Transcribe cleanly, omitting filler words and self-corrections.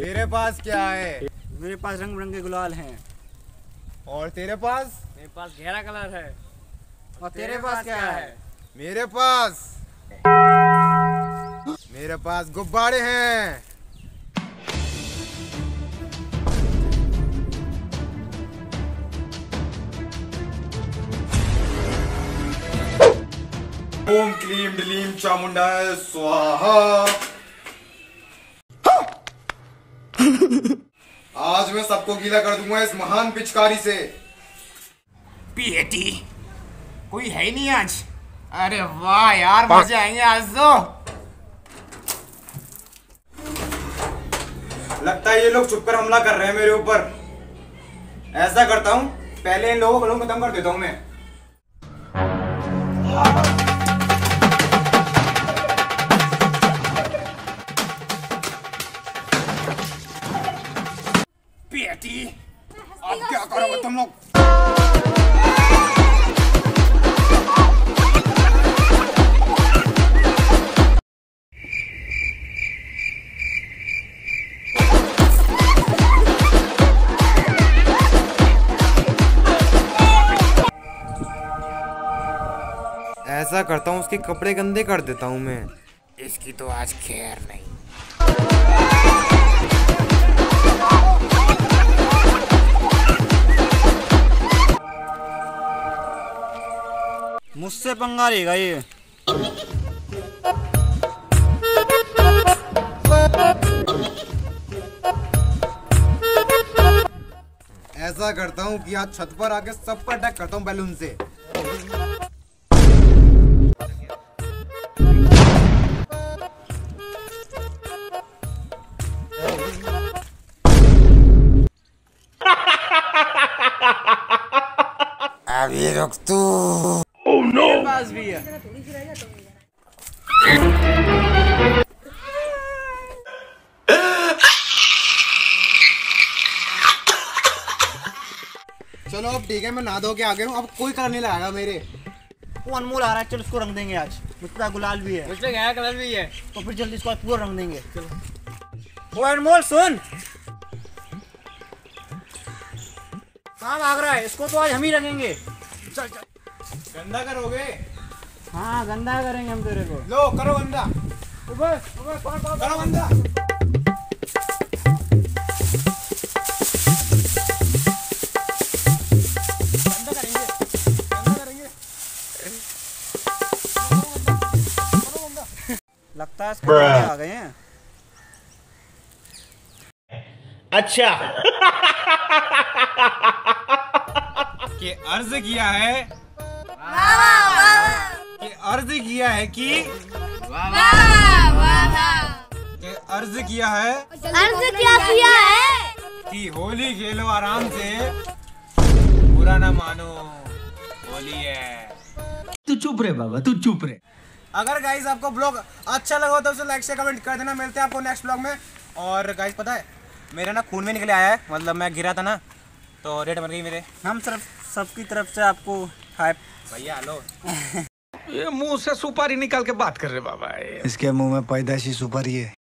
तेरे पास क्या है? मेरे पास रंग बिरंगे गुलाल हैं। और तेरे पास? मेरे पास गहरा कलर है। और तेरे पास क्या है? मेरे पास गुब्बारे हैं। ओम क्लीम डिलीम चामुंडाय स्वाहा। आज मैं सबको गीला कर दूंगा इस महान पिचकारी से। पीएटी कोई है ही नहीं आज। अरे वाह यार, मजे आएंगे आज तो। लगता है ये लोग छुप कर हमला कर रहे हैं मेरे ऊपर। ऐसा करता हूँ, पहले इन लोगों को खत्म कर देता हूँ मैं। बेटी अब क्या करोगे तुम लोग? ऐसा करता हूँ, उसके कपड़े गंदे कर देता हूँ मैं। इसकी तो आज खैर नहीं। मुझसे पंगा लेगा ये। ऐसा करता हूँ कि आज छत पर आके सब पर अटैक करता हूँ बैलून से। अभी रुक तू। Oh no! मेरे पास भी है। चलो अब ठीक है, मैं नहा धो के आ गया हूँ, अब कोई कलर नहीं लगाएगा मेरे। वो अनमोल आ रहा है, चल उसको रंग देंगे आज। मुझका गुलाल भी है, मुझका गहरा कलर भी है, तो फिर जल्दी इसको पूरा रंग देंगे। चलो। वो अनमोल सुन, कहाँ भाग रहा है? इसको तो आज हम ही रंगेंगे। चल चल। गंदा करोगे? हाँ गंदा करेंगे हम तेरे को। लो करो गंदा। करो गंदा। गंदा करेंगे। गंदा करेंगे। करो गंदा। लगता है इसको आ गए हैं। अच्छा। के अर्ज किया है कि होली खेलो आराम से, बुरा ना मानो, होली है। तू चुप रहे बाबा, तू चुप रहे। अगर गाइस आपको ब्लॉग अच्छा लगा तो उसे लाइक शेयर कमेंट कर देना। मिलते हैं आपको नेक्स्ट ब्लॉग में। और गाइस पता है मेरा ना खून में निकले आया है, मतलब मैं गिरा था ना तो रेड बन गई मेरे। हम सबकी तरफ से आपको हाय भैया लो। ये मुंह से सुपारी निकाल के बात कर रहे बाबा, इसके मुंह में पैदाशी सुपारी है।